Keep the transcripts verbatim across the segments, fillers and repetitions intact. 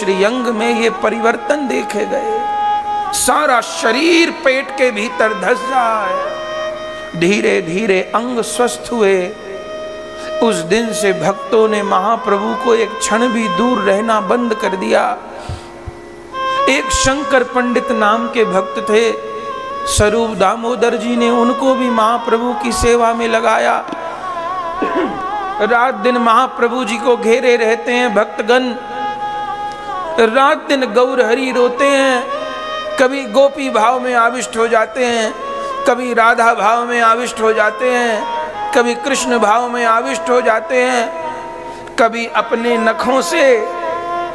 श्रीअंग में ये परिवर्तन देखे गए। सारा शरीर पेट के भीतर धस रहा है, धीरे धीरे अंग स्वस्थ हुए। उस दिन से भक्तों ने महाप्रभु को एक क्षण भी दूर रहना बंद कर दिया। एक शंकर पंडित नाम के भक्त थे, स्वरूप दामोदर जी ने उनको भी महाप्रभु की सेवा में लगाया। रात दिन महाप्रभु जी को घेरे रहते हैं भक्तगण, रात दिन गौर हरि रोते हैं। कभी गोपी भाव में आविष्ट हो जाते हैं, कभी राधा भाव में आविष्ट हो जाते हैं, कभी कृष्ण भाव में आविष्ट हो जाते हैं, कभी अपने नखों से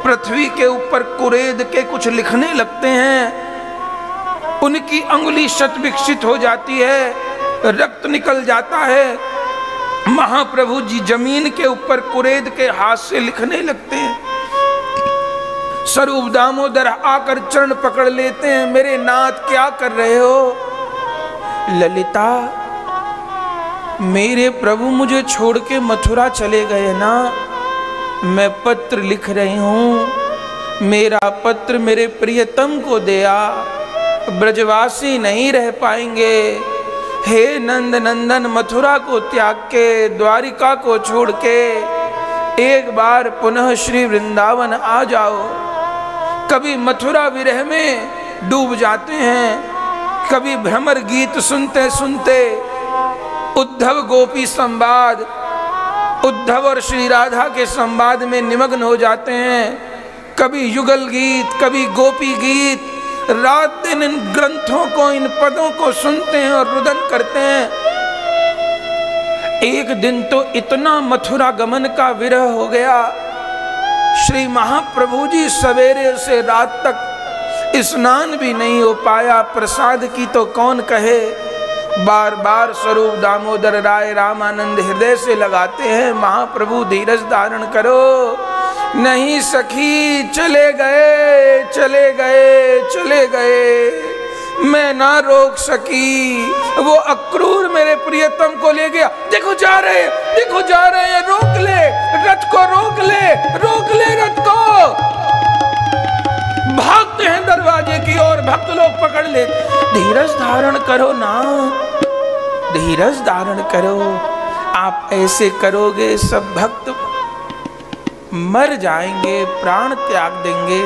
पृथ्वी के ऊपर कुरेद के कुछ लिखने लगते हैं। उनकी अंगुली क्षत विकसित हो जाती है, रक्त निकल जाता है। महाप्रभु जी जमीन के ऊपर कुरेद के हाथ से लिखने लगते हैं। स्वरूप दामोदर आकर चरण पकड़ लेते हैं, मेरे नाथ क्या कर रहे हो। ललिता, मेरे प्रभु मुझे छोड़ के मथुरा चले गए ना, मैं पत्र लिख रही हूँ, मेरा पत्र मेरे प्रियतम को दिया, ब्रजवासी नहीं रह पाएंगे। हे नंद नंदन, मथुरा को त्याग के, द्वारिका को छोड़ के एक बार पुनः श्री वृंदावन आ जाओ। कभी मथुरा विरह में डूब जाते हैं, कभी भ्रमर गीत सुनते सुनते उद्धव गोपी संवाद, उद्धव और श्री राधा के संवाद में निमग्न हो जाते हैं। कभी युगल गीत, कभी गोपी गीत, रात दिन इन ग्रंथों को, इन पदों को सुनते हैं और रुदन करते हैं। एक दिन तो इतना मथुरा गमन का विरह हो गया, श्री महाप्रभु जी सवेरे से रात तक स्नान भी नहीं हो पाया। प्रसाद की तो कौन कहे। बार बार स्वरूप दामोदर राय रामानंद हृदय से लगाते हैं, महाप्रभु धीरज धारण करो। नहीं सखी, चले गए चले गए चले गए, मैं ना रोक सकी। वो अक्रूर मेरे प्रियतम को ले गया। देखो जा रहे, देखो जा रहे, रोक ले रथ को, रोक ले रोक ले रथ को। भागते हैं दरवाजे की ओर, भक्त लोग पकड़ ले। धीरज धारण करो ना, धीरज धारण करो। आप ऐसे करोगे सब भक्त मर जाएंगे, प्राण त्याग देंगे।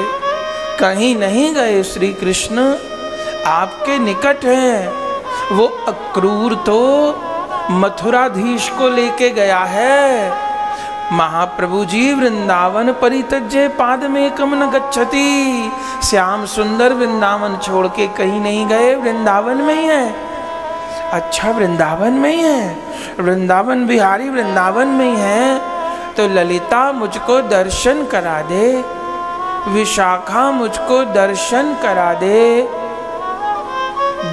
कहीं नहीं गए, श्री कृष्ण आपके निकट हैं। वो अक्रूर तो मथुराधीश को लेके गया है। महाप्रभु जी वृंदावन परित्यज्य पादमेकं न गच्छति। श्याम सुंदर वृंदावन छोड़ के कहीं नहीं गए, वृंदावन में ही है। अच्छा, वृंदावन में ही है, वृंदावन बिहारी वृंदावन में ही है। तो ललिता मुझको दर्शन करा दे, विशाखा मुझको दर्शन करा दे।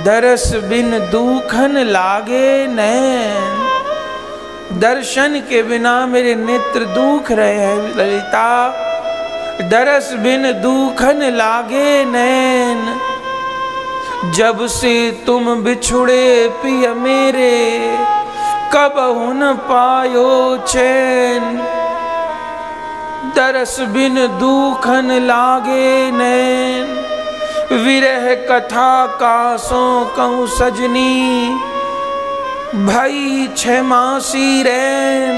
दरस बिन दूखन लागे नैन, दर्शन के बिना मेरे नेत्र दुख रहे हैं। ललिता, दरस बिन दुखन लागे नैन, जब से तुम बिछुड़े पिया मेरे, कब हुन पायो चैन। दरस बिन दुखन लागे नैन, विरह कथा का सो कहूं सजनी। भाई छमासी रैन,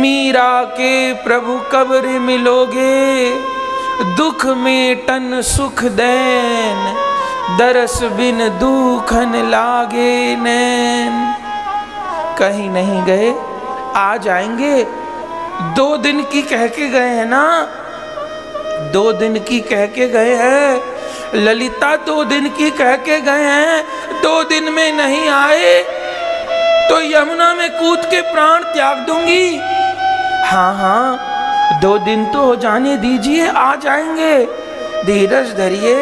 मीरा के प्रभु कब्र मिलोगे, दुख मेटन सुख देन। दरस बिन दुखन लागे नैन, कहीं नहीं गए, आ जाएंगे। दो दिन की कह के गए हैं ना, दो दिन की कह के गए हैं। ललिता दो दिन की कह के गए हैं, दो दिन में नहीं आए तो यमुना में कूद के प्राण त्याग दूंगी। हाँ हाँ, दो दिन तो हो जाने दीजिए, आ जाएंगे, धीरज धरिए।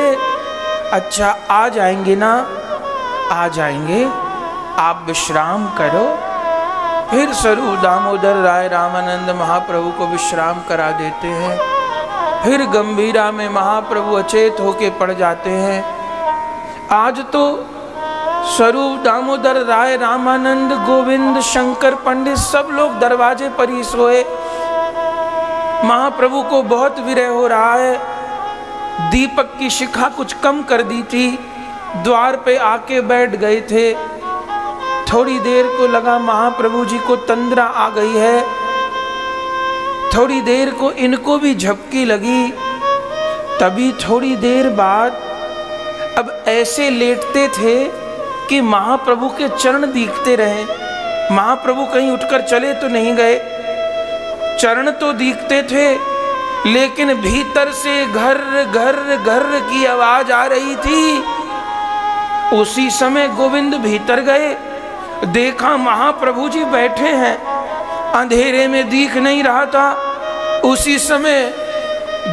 अच्छा, आ जाएंगे ना, आ जाएंगे, आप विश्राम करो। फिर स्वरूप दामोदर राय रामानंद महाप्रभु को विश्राम करा देते हैं। फिर गंभीरा में महाप्रभु अचेत होके पड़ जाते हैं। आज तो स्वरूप दामोदर राय रामानंद गोविंद शंकर पंडित सब लोग दरवाजे पर ही सोए। महाप्रभु को बहुत विरह हो रहा है। दीपक की शिखा कुछ कम कर दी थी, द्वार पे आके बैठ गए थे। थोड़ी देर को लगा महाप्रभु जी को तंद्रा आ गई है, थोड़ी देर को इनको भी झपकी लगी। तभी थोड़ी देर बाद अब ऐसे लेटते थे कि महाप्रभु के चरण दिखते रहे। महाप्रभु कहीं उठकर चले तो नहीं गए, चरण तो दिखते थे, लेकिन भीतर से घर घर घर की आवाज आ रही थी। उसी समय गोविंद भीतर गए, देखा महाप्रभु जी बैठे हैं, अंधेरे में दिख नहीं रहा था। उसी समय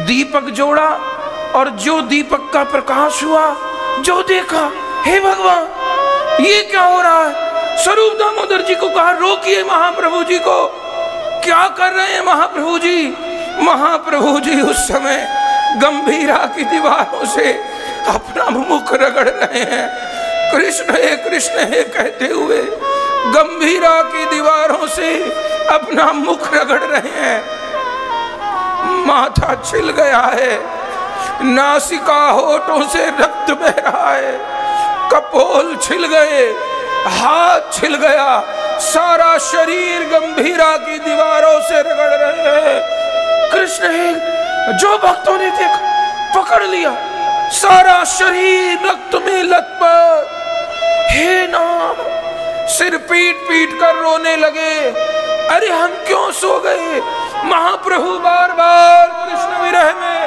दीपक जोड़ा और जो दीपक का प्रकाश हुआ, जो देखा, हे भगवान ये क्या हो रहा है। स्वरूप दामोदर जी को कहा, रोकिए महाप्रभु जी को, क्या कर रहे हैं महाप्रभु जी। महाप्रभु जी उस समय गंभीरा की दीवारों से अपना मुख रगड़ रहे हैं, कृष्ण हे कृष्ण हे कहते हुए गंभीरा की दीवारों से अपना मुख रगड़ रहे हैं। माथा छिल गया है, नासिका होठों से रक्त बह रहा है, कपोल छिल गए, हाथ छिल गया, सारा शरीर गंभीरा की दीवारों से रगड़ रहे हैं। कृष्ण है, जो भक्तों ने देखा पकड़ लिया, सारा शरीर रक्त में लथपथ। हे नाम, सिर पीट पीट कर रोने लगे, अरे हम क्यों सो गए। महाप्रभु बार बार कृष्ण विरह में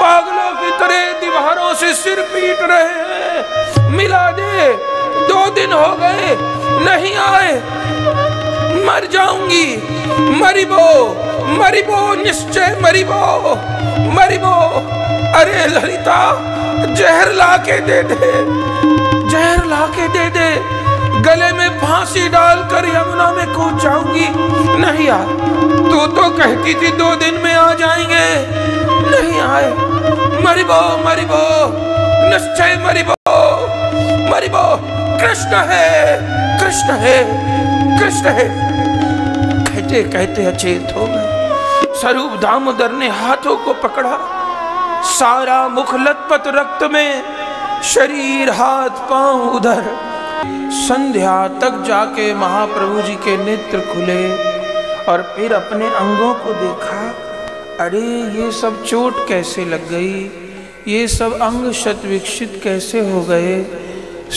पागलों की तरह दीवारों से सिर पीट रहे हैं। मिला दे, दो दिन हो गए नहीं आए, मर जाऊंगी। मरिबो मरिबो निश्चय मरिबो मरिबो, अरे ललिता जहर लाके दे दे, जहर लाके दे दे, गले में फांसी डालकर यमुना में कूद जाऊंगी। नहीं यार, तू तो कहती थी दो दिन में आ जाएंगे, नहीं आए। मरिबो मरिबो निश्चय मरिबो मरिबो, कृष्ण है कृष्ण है कृष्ण है कहते कहते अचेत हो गए। स्वरूप दामोदर ने हाथों को पकड़ा, सारा मुख लथपथ रक्त में, शरीर हाथ पांव उधर। संध्या तक जाके महाप्रभु जी के नेत्र खुले और फिर अपने अंगों को देखा, अरे ये सब चोट कैसे लग गई, ये सब अंग क्षतविक्षत कैसे हो गए।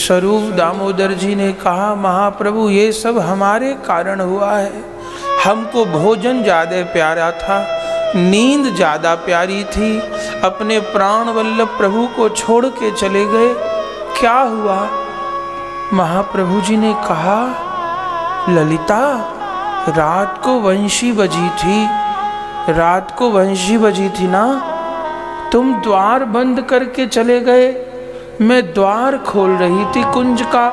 स्वरूप दामोदर जी ने कहा, महाप्रभु ये सब हमारे कारण हुआ है। हमको भोजन ज़्यादा प्यारा था, नींद ज़्यादा प्यारी थी, अपने प्राण वल्लभ प्रभु को छोड़ के चले गए, क्या हुआ। महाप्रभु जी ने कहा, ललिता रात को वंशी बजी थी, रात को वंशी बजी थी ना, तुम द्वार बंद करके चले गए। मैं द्वार खोल रही थी कुंज का,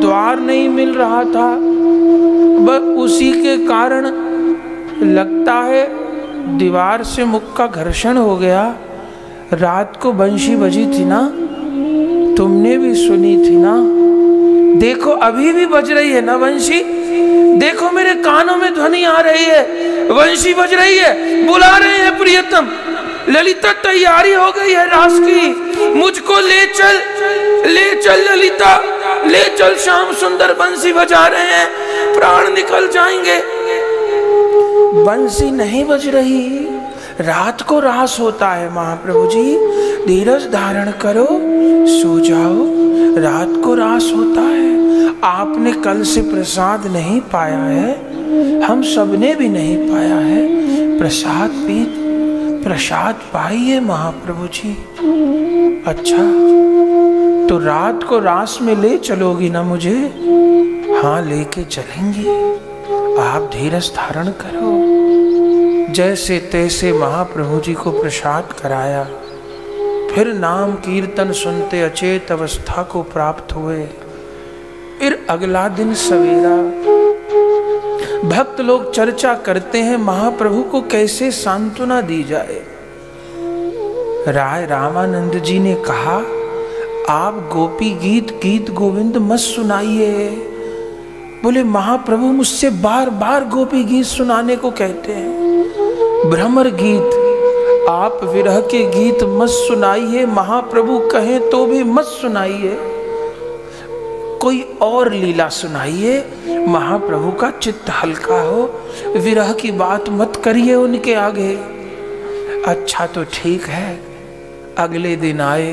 द्वार नहीं मिल रहा था, बस उसी के कारण लगता है दीवार से मुख का घर्षण हो गया। रात को बंशी बजी थी ना, तुमने भी सुनी थी ना, देखो अभी भी बज रही है ना बंशी, देखो मेरे कानों में ध्वनि आ रही है, बंशी बज रही है, बुला रहे हैं प्रियतम, ललिता तैयारी हो गई है रास की, मुझको ले चल ले चल ललिता ले चल, श्याम सुंदर बंशी बजा रहे हैं, प्राण निकल जाएंगे। बंसी नहीं बज रही, रात को रास होता है। महाप्रभु जी धीरज धारण करो, सो जाओ, रात को रास होता है। आपने कल से प्रसाद नहीं पाया है, हम सबने भी नहीं पाया है, प्रसाद पी, प्रसाद पाइए महाप्रभु जी। अच्छा तो रात को रास में ले चलोगी ना मुझे। हाँ लेके चलेंगे, आप धीरज धारण करो। जैसे तैसे महाप्रभु जी को प्रसाद कराया, फिर नाम कीर्तन सुनते अचेत अवस्था को प्राप्त हुए। फिर अगला दिन सवेरा, भक्त लोग चर्चा करते हैं महाप्रभु को कैसे सांत्वना दी जाए। राय रामानंद जी ने कहा, आप गोपी गीत गीत गोविंद मत सुनाइए। बोले, महाप्रभु मुझसे बार बार गोपी गीत सुनाने को कहते हैं। भ्रमर गीत, आप विरह के गीत मत सुनाइए, महाप्रभु कहें तो भी मत सुनाइए, कोई और लीला सुनाइए, महाप्रभु का चित्त हल्का हो, विरह की बात मत करिए उनके आगे। अच्छा तो ठीक है। अगले दिन आए,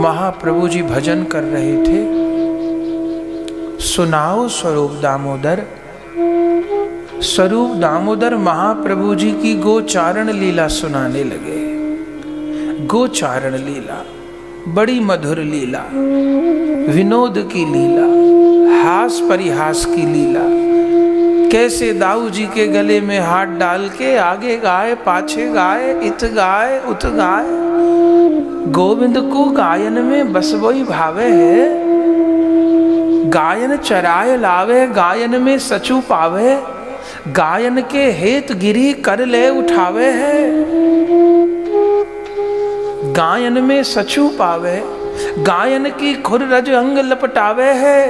महाप्रभु जी भजन कर रहे थे। सुनाओ स्वरूप दामोदर। स्वरूप दामोदर महाप्रभु जी की गोचारण लीला सुनाने लगे। गोचारण लीला बड़ी मधुर लीला, विनोद की लीला, हास परिहास की लीला। कैसे दाऊ जी के गले में हाथ डाल के आगे गाए, पाछे गाए, इत गाए, उत गाए। गोविंद को गायन में बस वही भावे है। गायन चराय लावे, गायन में सचू पावे, गायन के हेत गिरी कर ले उठावे है। गायन में सचू पावे, गायन की खुर रज अंग लपटावे है।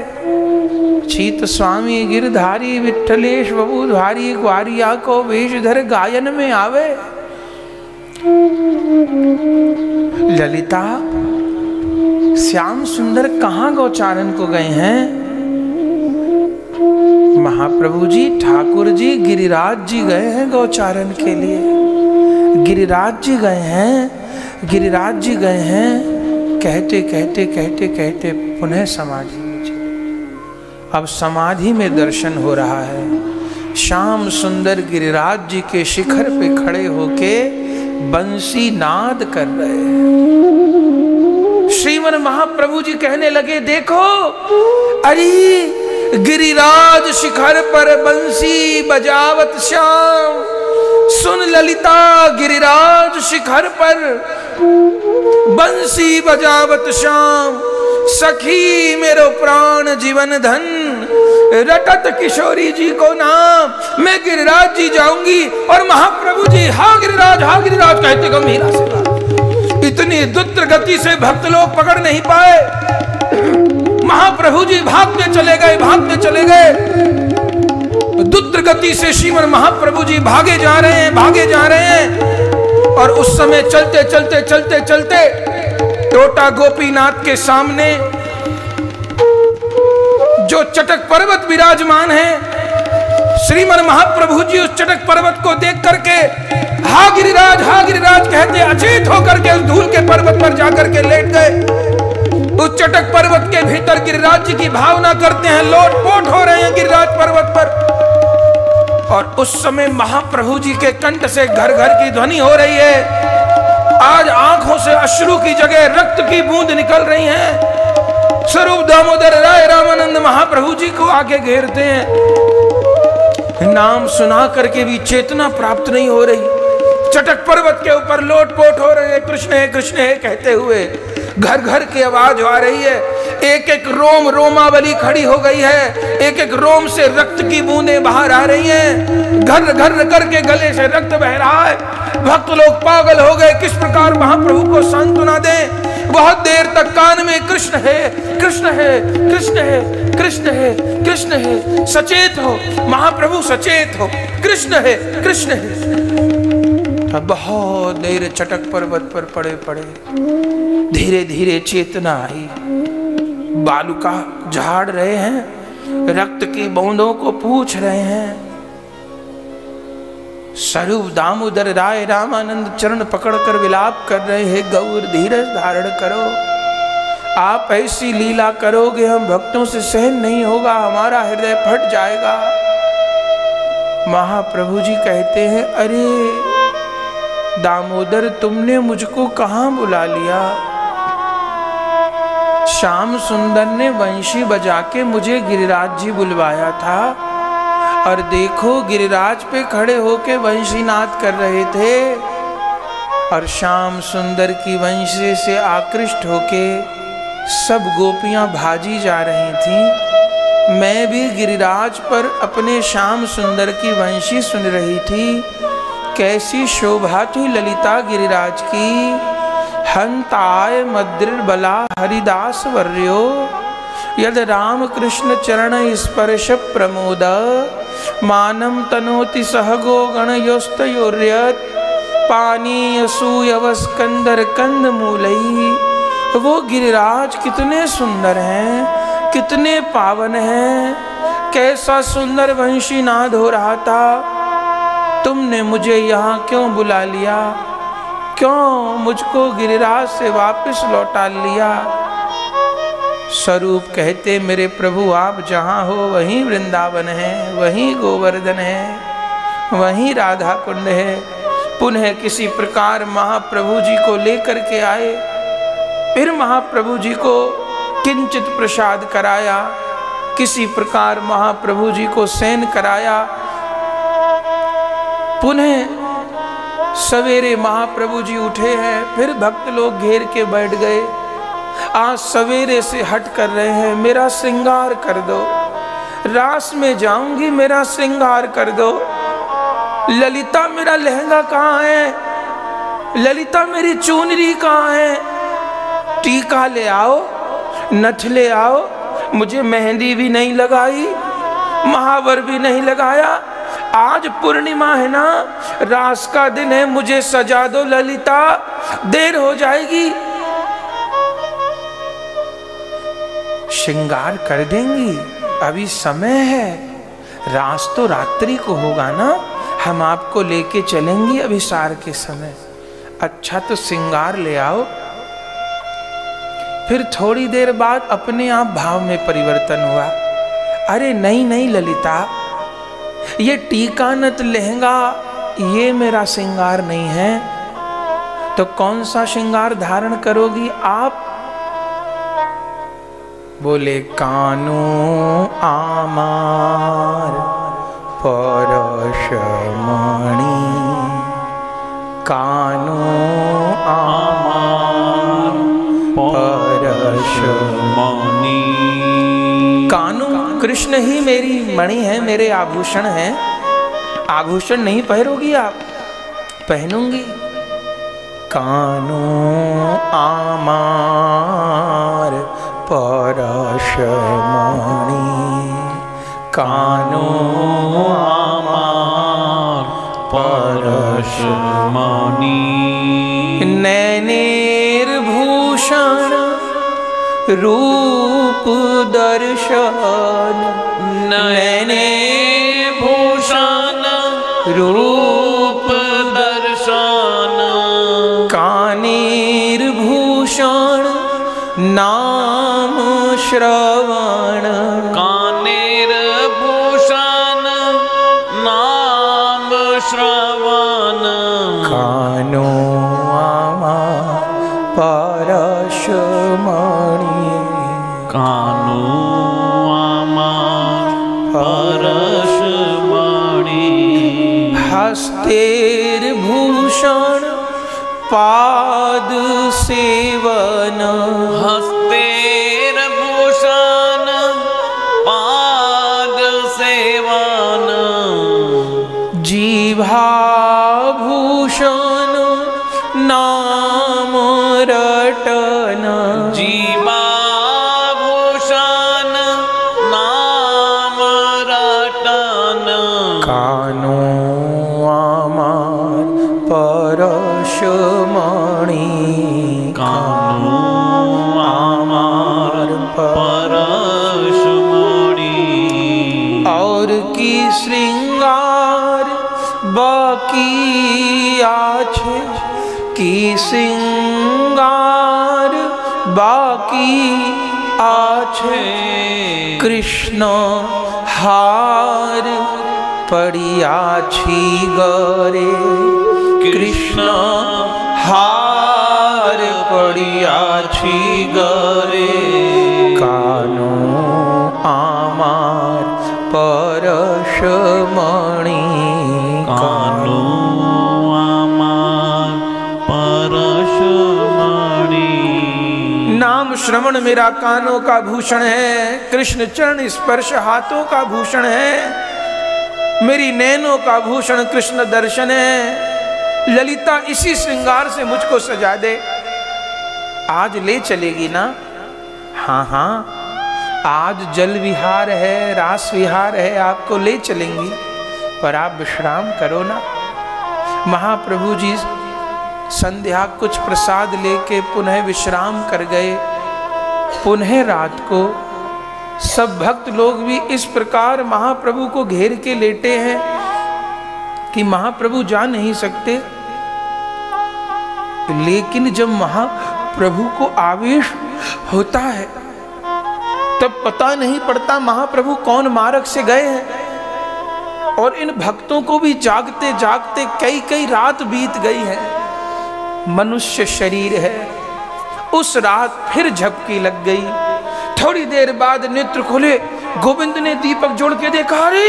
चीत स्वामी गिरधारी विठलेश बबूधारी, ग्वारिया को वेशधर गायन में आवे। ललिता श्याम सुंदर कहाँ गौचारण को गए हैं? महाप्रभु जी ठाकुर जी गिरिराज जी गए हैं गौचारण के लिए। गिरिराज जी गए हैं, गिरिराज जी गए हैं। कहते कहते कहते कहते पुनः समाधि में चले। अब समाधि में दर्शन हो रहा है। श्याम सुंदर गिरिराज जी के शिखर पे खड़े होके बंसी नाद कर रहे हैं। श्रीमन महाप्रभु जी कहने लगे, देखो अरे गिरिराज शिखर पर बंसी बजावत श्याम। सुन ललिता, गिरिराज शिखर पर बंसी बजावत श्याम। सखी मेरो प्राण जीवन धन, रटत किशोरी जी को नाम। मैं गिरिराज जी जाऊंगी। और महाप्रभु जी हा गिरिराज, हा गिरिराज कहते गंभीरा से। इतनी दुत्र गति से भक्त लोग पकड़ नहीं पाए। महाप्रभु जी भागते चले गए, भागते चले गए। दुत्र गति से श्रीमन महाप्रभु जी भागे जा रहे हैं, भागे जा रहे हैं। और उस समय चलते चलते चलते चलते टोटा गोपीनाथ के सामने जो चटक पर्वत विराजमान है, श्रीमन महाप्रभु जी उस चटक पर्वत को देख करके हा गिरिराज, हा गिरिराज कहते अचेत होकर के उस धूल के पर्वत पर जाकर के लेट गए। उस चटक पर्वत के भीतर गिरिराज जी की भावना करते हैं, लोटपोट हो रहे हैं गिरिराज पर्वत पर। और उस समय महाप्रभु जी के कंठ से घर घर की ध्वनि हो रही है। आज आंखों से अश्रु की जगह रक्त की बूंद निकल रही हैं। स्वरूप दामोदर राय रामानंद महाप्रभु जी को आगे घेरते हैं। नाम सुना करके भी चेतना प्राप्त नहीं हो रही। चटक पर्वत के ऊपर लोटपोट हो रहे हैं, कृष्ण है कृष्ण है कहते हुए। घर घर की आवाज आ रही है। एक एक रोम रोमावली खड़ी हो गई है। एक एक रोम से रक्त की बूंदें बाहर आ रही हैं। घर घर करके गले से रक्त बह रहा है। भक्त लोग पागल हो गए। किस प्रकार महाप्रभु को सांत्वना दें? बहुत देर तक कान में कृष्ण है कृष्ण है कृष्ण है कृष्ण है कृष्ण है। सचेत हो महाप्रभु, सचेत हो। कृष्ण है कृष्ण है। बहुत देर चटक पर्वत पर पड़े पड़े धीरे धीरे चेतना आई। बालुका झाड़ रहे हैं, रक्त की बूंदों को पूछ रहे हैं। स्वरूप दामोदर राय रामानंद चरण पकड़कर विलाप कर रहे हैं, गौर धीरज धारण करो। आप ऐसी लीला करोगे हम भक्तों से सहन नहीं होगा, हमारा हृदय फट जाएगा। महाप्रभु जी कहते हैं, अरे दामोदर तुमने मुझको कहाँ बुला लिया? श्याम सुंदर ने वंशी बजा के मुझे गिरिराज जी बुलवाया था। और देखो गिरिराज पे खड़े होके वंशी नाद कर रहे थे। और श्याम सुंदर की वंशी से आकृष्ट होके सब गोपियां भाजी जा रही थीं। मैं भी गिरिराज पर अपने श्याम सुंदर की वंशी सुन रही थी। कैसी शोभा थी ललिता गिरिराज की। हंताय मद्रिर बला हरिदास वर्यो, यद राम कृष्ण चरण स्पर्श प्रमोद मानं तनोति सहगो गणयोस्तयोर्यत् पानीय सूयवस्कंदर कंदमूलैः। वो गिरिराज कितने सुंदर हैं, कितने पावन हैं। कैसा सुंदर वंशी नाद हो रहा था। तुमने मुझे यहाँ क्यों बुला लिया, क्यों मुझको गिरिराज से वापस लौटा लिया। स्वरूप कहते, मेरे प्रभु आप जहाँ हो वहीं वृंदावन है, वहीं गोवर्धन है, वहीं राधा कुंड है। पुनः किसी प्रकार महाप्रभु जी को लेकर के आए। फिर महाप्रभु जी को किंचित प्रसाद कराया, किसी प्रकार महाप्रभु जी को सेन कराया। पुनः सवेरे महाप्रभु जी उठे हैं, फिर भक्त लोग घेर के बैठ गए। आज सवेरे से हट कर रहे हैं, मेरा श्रृंगार कर दो, रास में जाऊंगी मेरा श्रृंगार कर दो। ललिता मेरा लहंगा कहाँ है, ललिता मेरी चुनरी कहाँ है। टीका ले आओ, नथ ले आओ। मुझे मेहंदी भी नहीं लगाई, महावर भी नहीं लगाया। आज पूर्णिमा है ना, रास का दिन है, मुझे सजा दो ललिता, देर हो जाएगी। श्रृंगार कर देंगी, अभी समय है, रास तो रात्रि को होगा ना, हम आपको लेके चलेंगी अभिसार के समय। अच्छा तो श्रृंगार ले आओ। फिर थोड़ी देर बाद अपने आप भाव में परिवर्तन हुआ। अरे नहीं नहीं ललिता, ये टीका नत लहंगा ये मेरा श्रृंगार नहीं है। तो कौन सा श्रृंगार धारण करोगी आप? बोले कानू आमार परशमणि, कानू आमार परशमणि। कानू कृष्ण ही मेरी मणि है, मेरे आभूषण है। आभूषण नहीं पहनोगी आप, पहनूंगी। कानू आमार परशमणि, कानो आमार परशमणि। नैनेर्भूषण रूप दर्शन, नैनेर्भूषण रूप दर्शन। कानेर्भूषण नाम श्रवण, कानेर्भूषण नाम श्रवण। कानो आमार परशमणि, कानो आमार परशमणि। हस्तेर्भूषण पाद सेवन, हस्तेर भूषण पाद सेवन। जीभाभूषण नाम रटन, जीभाभूषण नाम रटन। कानो आमार परशमणि, कानो आमार परशमणि। और की श्रृंगार बाकी आछे, की श्रृंगार बाकी आछे। कृष्ण हार पड़िया छी गरे, कृष्ण हार पड़िया छी गरे। कानो आमार परशमणि, कानो आमार परशमणि। नाम श्रवण मेरा कानों का भूषण है, कृष्ण चरण स्पर्श हाथों का भूषण है, मेरी नैनों का भूषण कृष्ण दर्शन है। ललिता इसी श्रृंगार से मुझको सजा दे, आज ले चलेगी ना। हाँ हाँ, आज जल विहार है, रास विहार है, आपको ले चलेंगी। पर आप विश्राम करो ना। महाप्रभु जी संध्या कुछ प्रसाद लेके पुनः विश्राम कर गए। पुनः रात को सब भक्त लोग भी इस प्रकार महाप्रभु को घेर के लेटे हैं कि महाप्रभु जा नहीं सकते। लेकिन जब महाप्रभु को आवेश होता है तब पता नहीं पड़ता महाप्रभु कौन मार्ग से गए हैं। और इन भक्तों को भी जागते जागते कई कई रात बीत गई है। मनुष्य शरीर है, उस रात फिर झपकी लग गई। थोड़ी देर बाद नेत्र खुले, गोविंद ने दीपक जोड़ के देखा, अरे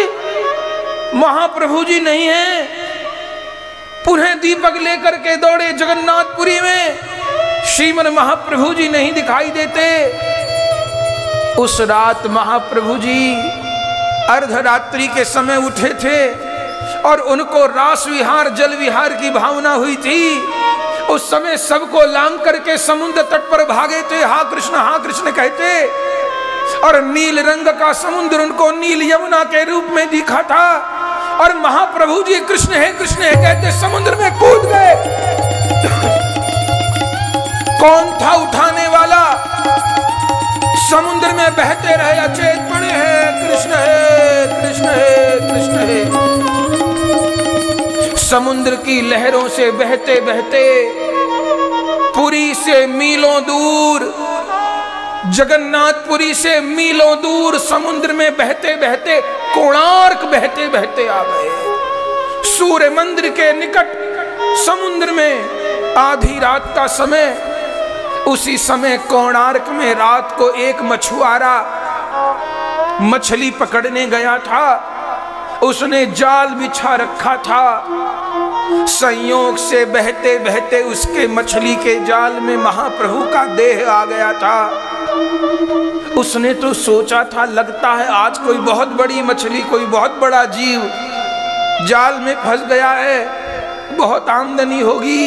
महाप्रभु जी नहीं है। पुनः दीपक लेकर के दौड़े जगन्नाथपुरी में, श्रीमन महाप्रभु जी नहीं दिखाई देते। उस रात महाप्रभु जी अर्धरात्रि के समय उठे थे और उनको रास विहार जल विहार की भावना हुई थी। उस समय सबको लांग करके समुद्र तट पर भागे थे, हा कृष्ण हा कृष्ण कहते, और नील रंग का समुद्र उनको नील यमुना के रूप में दिखा था। और महाप्रभु जी कृष्ण है कृष्ण है कहते समुद्र में कूद गए। कौन था उठाने वाला? समुद्र में बहते रहे, अचेत पड़े हैं, कृष्ण है कृष्ण है कृष्ण है। समुद्र की लहरों से बहते बहते पुरी से मीलों दूर, जगन्नाथपुरी से मीलों दूर समुद्र में बहते बहते कोणार्क बहते बहते आ गए। सूर्य मंदिर के निकट समुद्र में आधी रात का समय, उसी समय कोणार्क में रात को एक मछुआरा मछली पकड़ने गया था। उसने जाल बिछा रखा था। संयोग से बहते बहते उसके मछली के जाल में महाप्रभु का देह आ गया था। उसने तो सोचा था लगता है आज कोई बहुत बड़ी मछली, कोई बहुत बड़ा जीव जाल में फंस गया है, बहुत आमदनी होगी।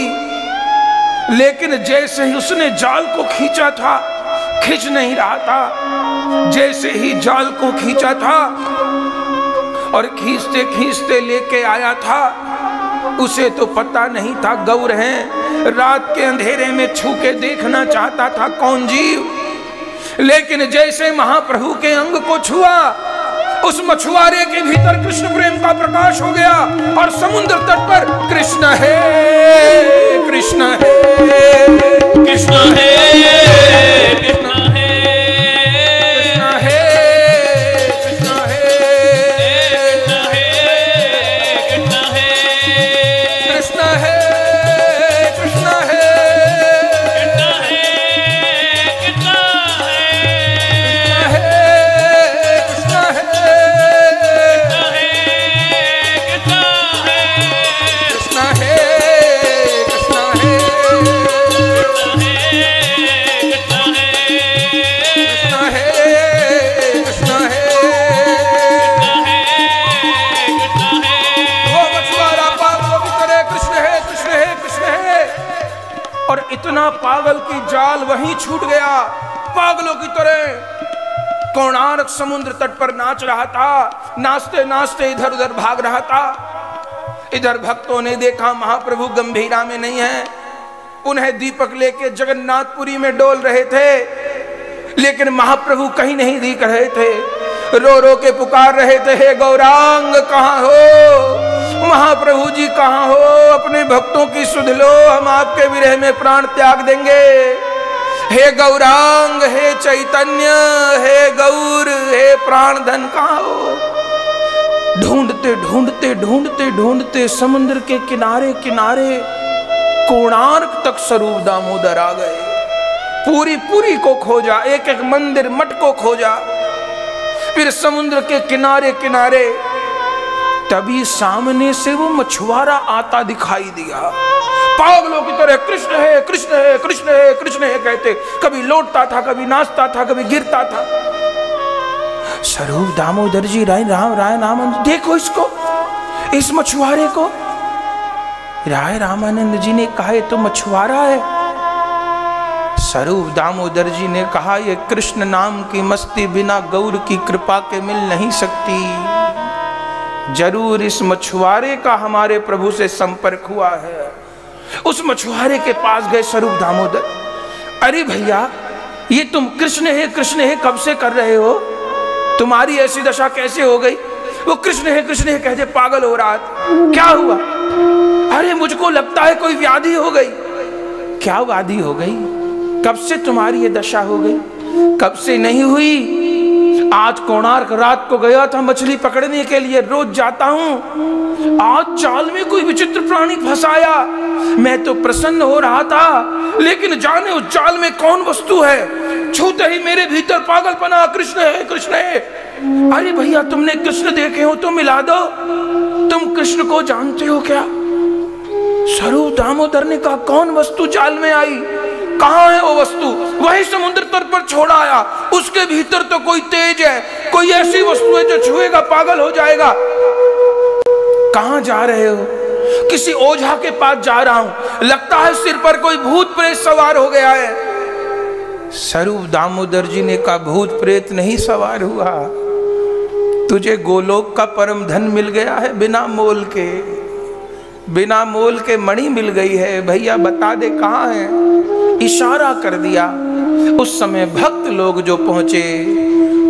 लेकिन जैसे ही उसने जाल को खींचा था, खींच नहीं रहा था। जैसे ही जाल को खींचा था और खींचते खींचते लेके आया था, उसे तो पता नहीं था गौर हैं। रात के अंधेरे में छू के देखना चाहता था कौन जीव, लेकिन जैसे महाप्रभु के अंग को छुआ, उस मछुआरे के भीतर कृष्ण प्रेम का प्रकाश हो गया और समुद्र तट पर कृष्ण है कृष्ण है कृष्ण है कृष्ण है कृष्ण है कृष्ण है कृष्ण है पागल की जाल वहीं छूट गया। पागलों की तरह कोणार्क समुद्र तट पर नाच रहा था, नाचते नाचते इधर उधर भाग रहा था। इधर भक्तों ने देखा महाप्रभु गंभीरा में नहीं है। उन्हें दीपक लेके जगन्नाथपुरी में डोल रहे थे, लेकिन महाप्रभु कहीं नहीं दिख रहे थे। रो रो के पुकार रहे थे, हे गौरांग कहाँ हो, महाप्रभु जी कहाँ हो, अपने भक्तों की सुध लो, हम आपके विरह में प्राण त्याग देंगे। हे गौरांग, हे चैतन्य, हे गौर, हे प्राण धन कहाँ हो। ढूंढते ढूंढते ढूंढते ढूंढते समुद्र के किनारे किनारे कोणार्क तक स्वरूप दामोदर आ गए। पूरी पूरी को खोजा, एक एक मंदिर मठ को खोजा, फिर समुद्र के किनारे किनारे। तभी सामने से वो मछुआरा आता दिखाई दिया। पागलों की तरह कृष्ण है कृष्ण है कृष्ण है कृष्ण है कहते कभी लौटता था, कभी नाचता था, कभी गिरता था। स्वरूप दामोदर जी राय राम राय रामानंद, देखो इसको, इस मछुआरे को। राय रामानंद जी ने कहा, ये तो मछुआरा है। स्वरूप दामोदर जी ने कहा, ये कृष्ण नाम की मस्ती बिना गौर की कृपा के मिल नहीं सकती। जरूर इस मछुआरे का हमारे प्रभु से संपर्क हुआ है। उस मछुआरे के पास गए स्वरूप दामोदर, अरे भैया ये तुम कृष्ण है कृष्ण है कब से कर रहे हो, तुम्हारी ऐसी दशा कैसे हो गई। वो कृष्ण है कृष्ण है कहते पागल हो रहा है। क्या हुआ? अरे मुझको लगता है कोई व्याधि हो गई। क्या व्याधि हो गई? कब से तुम्हारी ये दशा हो गई? कब से नहीं हुई, आज कोणार्क रात को गया था मछली पकड़ने के लिए, रोज जाता हूँ, आज जाल में कोई विचित्र प्राणी फंसाया, मैं तो प्रसन्न हो रहा था, लेकिन जाने उस जाल में कौन वस्तु है, छूते ही मेरे भीतर पागलपना, कृष्ण है कृष्ण है। अरे भैया तुमने कृष्ण देखे हो तो मिला दो, तुम कृष्ण को जानते हो क्या? स्वरूप दामोदर ने कहा कौन वस्तु जाल में आई, कहाँ है वो वस्तु? वही समुद्र तट पर छोड़ आया, उसके भीतर तो कोई तेज है, कोई ऐसी वस्तु है जो छुएगा पागल हो जाएगा। कहाँ जा रहे हो? किसी ओझा के पास जा रहा हूं, लगता है सिर पर कोई भूत प्रेत सवार हो गया है। स्वरूप दामोदर जी ने कहा भूत प्रेत नहीं सवार हुआ, तुझे गोलोक का परम धन मिल गया है, बिना मोल के बिना मोल के मणि मिल गई है, भैया बता दे कहाँ है। इशारा कर दिया। उस समय भक्त लोग जो पहुंचे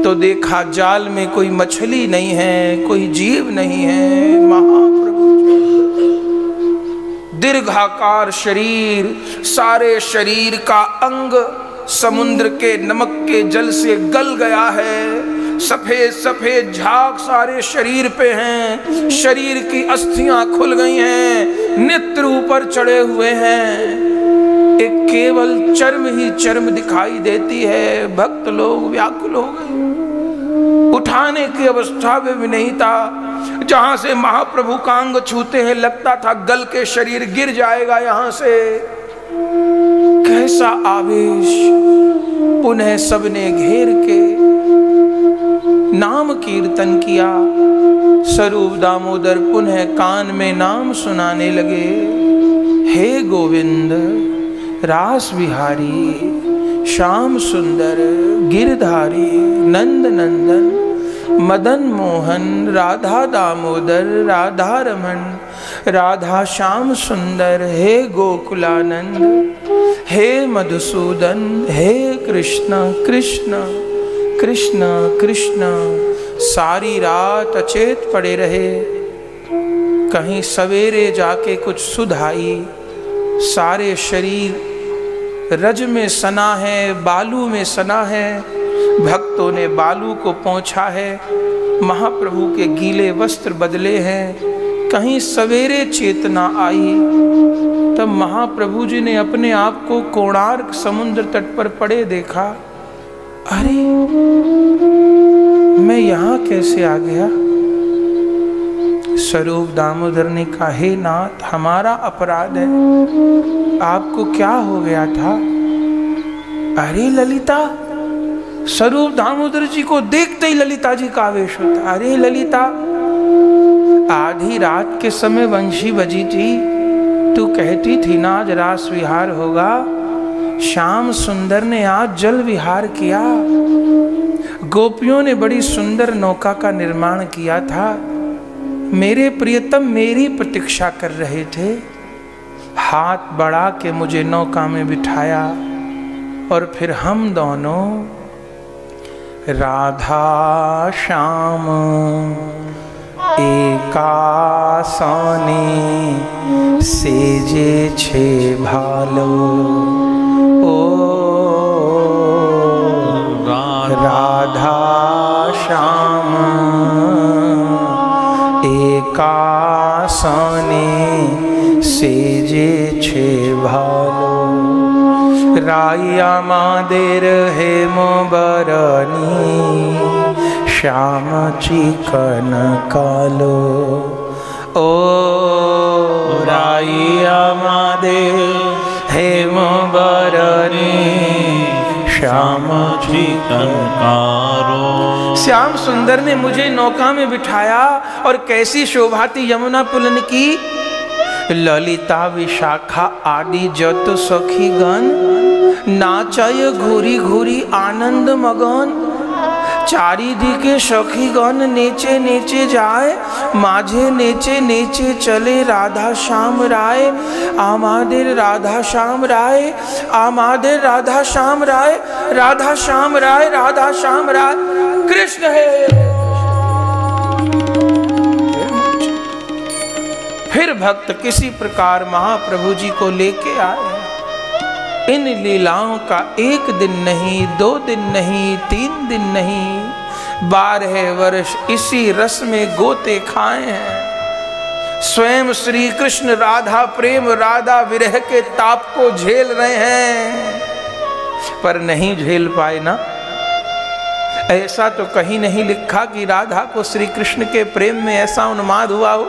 तो देखा जाल में कोई मछली नहीं है, कोई जीव नहीं है। महाप्रभु दीर्घाकार शरीर, सारे शरीर का अंग समुद्र के नमक के जल से गल गया है, सफेद सफेद झाग सारे शरीर पे हैं, शरीर की अस्थियां खुल गई हैं, नेत्र ऊपर चढ़े हुए हैं, एक केवल चर्म ही चर्म दिखाई देती है। भक्त लोग व्याकुल हो गए, उठाने की अवस्था में भी नहीं था। जहां से महाप्रभु का अंग छूते हैं लगता था गल के शरीर गिर जाएगा यहां से। कैसा आवेश! पुनः सबने घेर के नाम कीर्तन किया। स्वरूप दामोदर पुनः कान में नाम सुनाने लगे, हे गोविंद रास बिहारी श्याम सुंदर गिरधारी नंद नंदन मदन मोहन राधा दामोदर राधा रमन राधा श्याम सुंदर, हे गोकुलानंद हे मधुसूदन, हे कृष्ण कृष्ण कृष्ण कृष्ण। सारी रात अचेत पड़े रहे, कहीं सवेरे जाके कुछ सुध आई। सारे शरीर रज में सना है, बालू में सना है, भक्तों ने बालू को पोंछा है, महाप्रभु के गीले वस्त्र बदले हैं। कहीं सवेरे चेतना आई, तब महाप्रभु जी ने अपने आप को कोणार्क समुद्र तट पर पड़े देखा, अरे मैं यहाँ कैसे आ गया। स्वरूप दामोदर ने कहा, हे नाथ हमारा अपराध है, आपको क्या हो गया था? अरे ललिता, स्वरूप दामोदर जी को देखते ही ललिता जी का आवेश होता, अरे ललिता आधी रात के समय वंशी बजी थी, तू कहती थी ना आज रास विहार होगा, श्याम सुंदर ने आज जल विहार किया, गोपियों ने बड़ी सुंदर नौका का निर्माण किया था, मेरे प्रियतम मेरी प्रतीक्षा कर रहे थे, हाथ बढ़ा के मुझे नौका में बिठाया, और फिर हम दोनों राधा श्याम एका साने सेजे छे भालो, राधा श्याम एका साने सेजे छे भालो, राया मादेर हेमो बरनी श्याम चिकन कालो, ओ राया मादेर हेम बरनी श्याम चिकन कालो। श्याम सुंदर ने मुझे नौका में बिठाया और कैसी शोभाती यमुना पुलन की, ललिता विशाखा आदि जत सखी गण नाचय घूरी घूरी आनंद मगन, চারিদিকে সখীগণ নেচে নেচে যায়, মাঝে নেচে নেচে চলে রাধা শ্যাম রায়, আমাদের রাধা শ্যাম রায়, আমাদের রাধা শ্যাম রায়, রাধা শ্যাম রায়, রাধা শ্যাম রায়, কৃষ্ণ হে। फिर भक्त किसी प्रकार महाप्रभु जी को लेके आए। इन लीलाओं का एक दिन नहीं, दो दिन नहीं, तीन दिन नहीं, बारह वर्ष इसी रस में गोते खाए हैं। स्वयं श्री कृष्ण राधा प्रेम राधा विरह के ताप को झेल रहे हैं, पर नहीं झेल पाए ना। ऐसा तो कहीं नहीं लिखा कि राधा को श्री कृष्ण के प्रेम में ऐसा उन्माद हुआ हो।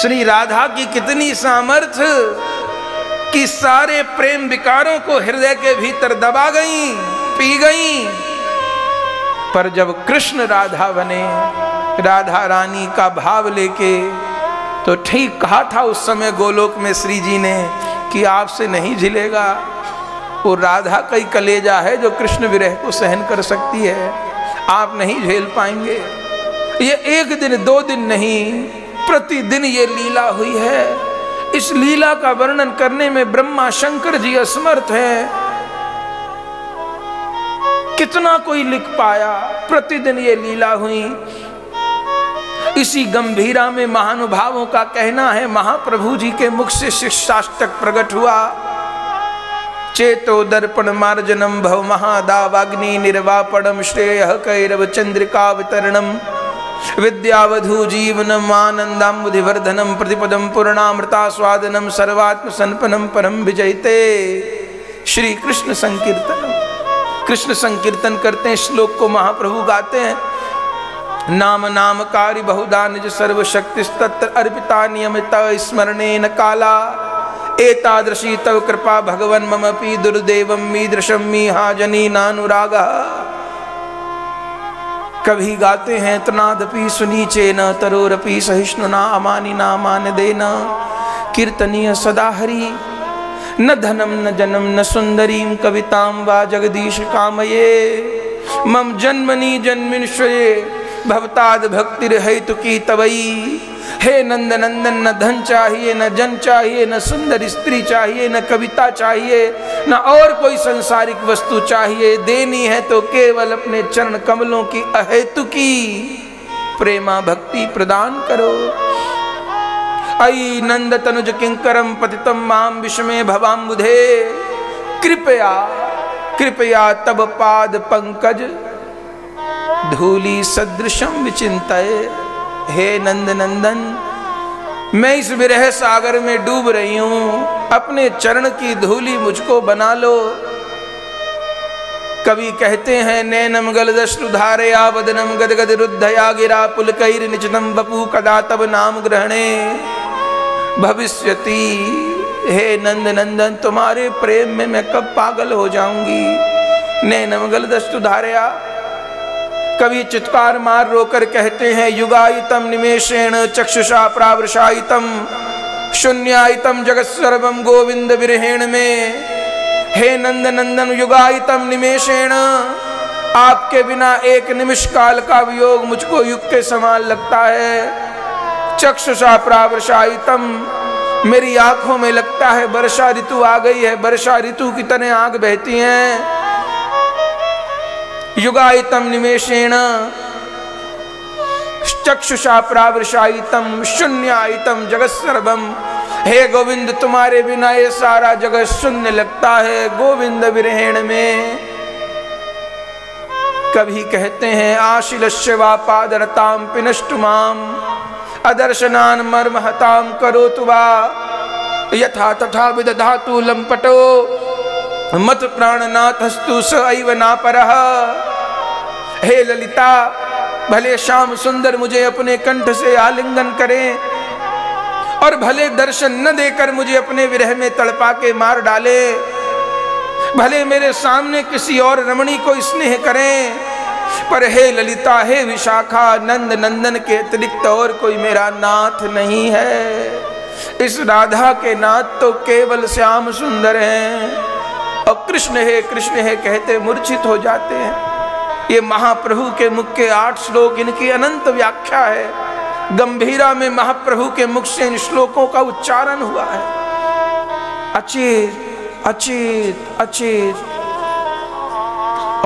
श्री राधा की कितनी सामर्थ्य कि सारे प्रेम विकारों को हृदय के भीतर दबा गईं, पी गईं। पर जब कृष्ण राधा बने, राधा रानी का भाव लेके, तो ठीक कहा था उस समय गोलोक में श्री जी ने कि आपसे नहीं झिलेगा। वो राधा का ही कलेजा है जो कृष्ण विरह को सहन कर सकती है, आप नहीं झेल पाएंगे। ये एक दिन दो दिन नहीं, प्रतिदिन ये लीला हुई है। इस लीला का वर्णन करने में ब्रह्मा शंकर जी असमर्थ हैं। कितना कोई लिख पाया। प्रतिदिन ये लीला हुई। इसी गंभीरा में महानुभावों का कहना है, महाप्रभु जी के मुख से शिक्षाष्टक प्रकट हुआ। चेतो दर्पण मार्जनम भव महादावाग्नि निर्वापणम श्रेय कैरव चंद्रिकावतरणम विद्यावधू जीवनम आनंदम बुद्धिवर्धनम प्रतिपदम पूर्णामृता स्वादनम सर्वात्म संपन्नम परम विजयते। श्री कृष्ण संकीर्तन, कृष्ण संकीर्तन करते हैं। श्लोक को महाप्रभु गाते हैं। नाम नाम कार्य बहुधा निज सर्वशक्ति तत्र अर्पिता नियमित स्मरणेन काला एतादृशी तव कृपा भगवन् ममपि दुर्देवं मीदृशं मीहाजनी नानुरागः। कभी गाते हैं तनादपि सुनीचेन तरोरपि सहिष्णुना अमानिना मानदेन कीर्तनीय सदा हरि। न धनम न जनम न सुंदरीं कवितां वा जगदीश कामये। मम जन्मनि जन्मिनश्वये भवताद भक्तिर्हेतुकी तवई। हे नंद नंदन, न धन चाहिए, न जन चाहिए, न सुंदर स्त्री चाहिए, न कविता चाहिए, न और कोई संसारिक वस्तु चाहिए। देनी है तो केवल अपने चरण कमलों की अहेतुकी प्रेमा भक्ति प्रदान करो। अयि नंद तनुज किंकरम पतितम माम विषमे भवाम्बुधे। कृपया कृपया तब पाद पंकज धूलि सदृशम विचिंतये। हे नंद नंदन, मैं इस विरह सागर में डूब रही हूं, अपने चरण की धूली मुझको बना लो। कवि कहते हैं, नैनम गलदश्रुधारया वदनम गदगद रुद्धया गिरा पुलकैर निचतम बपु कदा तब नाम ग्रहणे भविष्यति। हे नंद नंदन, तुम्हारे प्रेम में मैं कब पागल हो जाऊंगी। नैनम गलदश्रुधारया। कवि चित्कार मार रोकर कहते हैं, युगायितम निमेषेण चक्षुषा प्रावृषायितम शून्यायितम जगत सर्वम गोविंद विरहेण में। हे नंद नंदन, युगायितम निमेषेण, आपके बिना एक निमिष काल का वियोग मुझको युग के समान लगता है। चक्षुषा प्रावृषायितम, मेरी आंखों में लगता है वर्षा ऋतु आ गई है, वर्षा ऋतु की तरह आंख बहती है। युगायितम निमेषेण चक्षुषा प्रावृषायितम शून्यायितम जगत सर्वम। हे गोविंद, तुम्हारे बिना ये सारा जगत शून्य लगता है गोविंद विरहेण में। कभी कहते हैं, आशिलस्य वा पादरताम पिनष्टु माम अदर्शनान मर्महताम करोतु वा यथा तथा विदधातु लंपटो मत प्राणनाथस्तु स एव नापरः। हे ललिता, भले श्याम सुंदर मुझे अपने कंठ से आलिंगन करें और भले दर्शन न देकर मुझे अपने विरह में तड़पा के मार डाले, भले मेरे सामने किसी और रमणी को स्नेह करें, पर हे ललिता, हे विशाखा, नंद नंदन के अतिरिक्त और कोई मेरा नाथ नहीं है। इस राधा के नाथ तो केवल श्याम सुंदर हैं। और कृष्ण है कृष्ण है कहते मूर्छित हो जाते हैं। ये महाप्रभु के मुख के आठ श्लोक, इनकी अनंत व्याख्या है। गंभीरा में महाप्रभु के मुख से इन श्लोकों का उच्चारण हुआ है। अचेत अचेत अचेत।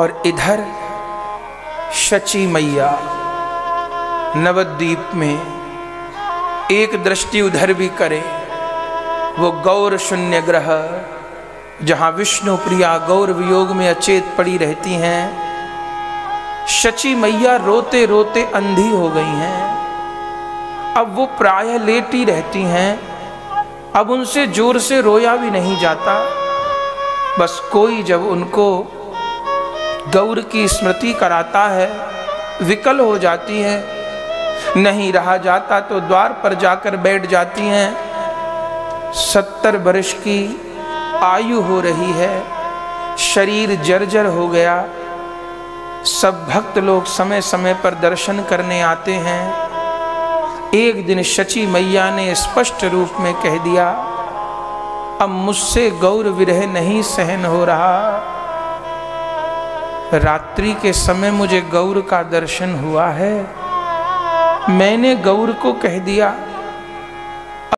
और इधर शची मैया नवद्वीप में एक दृष्टि उधर भी करे, वो गौर शून्य ग्रह जहां विष्णु प्रिया गौर वियोग में अचेत पड़ी रहती हैं। शची मैया रोते रोते अंधी हो गई हैं, अब वो प्रायः लेटी रहती हैं, अब उनसे जोर से रोया भी नहीं जाता। बस कोई जब उनको गौर की स्मृति कराता है विकल हो जाती हैं, नहीं रहा जाता तो द्वार पर जाकर बैठ जाती हैं। सत्तर वर्ष की आयु हो रही है, शरीर जर्जर हो गया। सब भक्त लोग समय समय पर दर्शन करने आते हैं। एक दिन शची मैया ने स्पष्ट रूप में कह दिया, अब मुझसे गौर विरह नहीं सहन हो रहा। रात्रि के समय मुझे गौर का दर्शन हुआ है, मैंने गौर को कह दिया